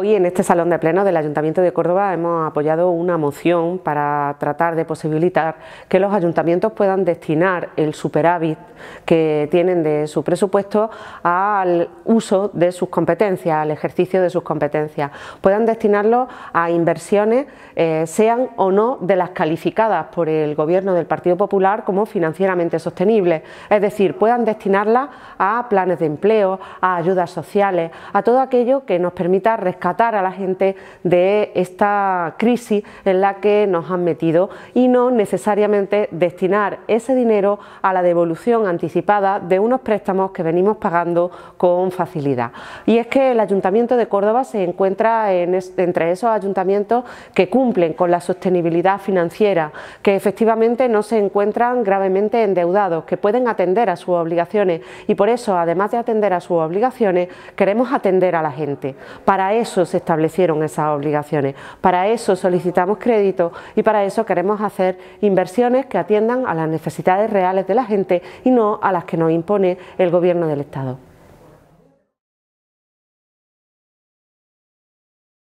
Hoy en este Salón de Plenos del Ayuntamiento de Córdoba hemos apoyado una moción para tratar de posibilitar que los ayuntamientos puedan destinar el superávit que tienen de su presupuesto al uso de sus competencias, al ejercicio de sus competencias. Puedan destinarlo a inversiones, sean o no de las calificadas por el Gobierno del Partido Popular como financieramente sostenibles. Es decir, puedan destinarlas a planes de empleo, a ayudas sociales, a todo aquello que nos permita rescatar a la gente de esta crisis en la que nos han metido, y no necesariamente destinar ese dinero a la devolución anticipada de unos préstamos que venimos pagando con facilidad. Y es que el Ayuntamiento de Córdoba se encuentra entre esos ayuntamientos que cumplen con la sostenibilidad financiera, que efectivamente no se encuentran gravemente endeudados, que pueden atender a sus obligaciones, y por eso, además de atender a sus obligaciones, queremos atender a la gente. Para eso se establecieron esas obligaciones, para eso solicitamos crédito y para eso queremos hacer inversiones que atiendan a las necesidades reales de la gente y no a las que nos impone el Gobierno del Estado.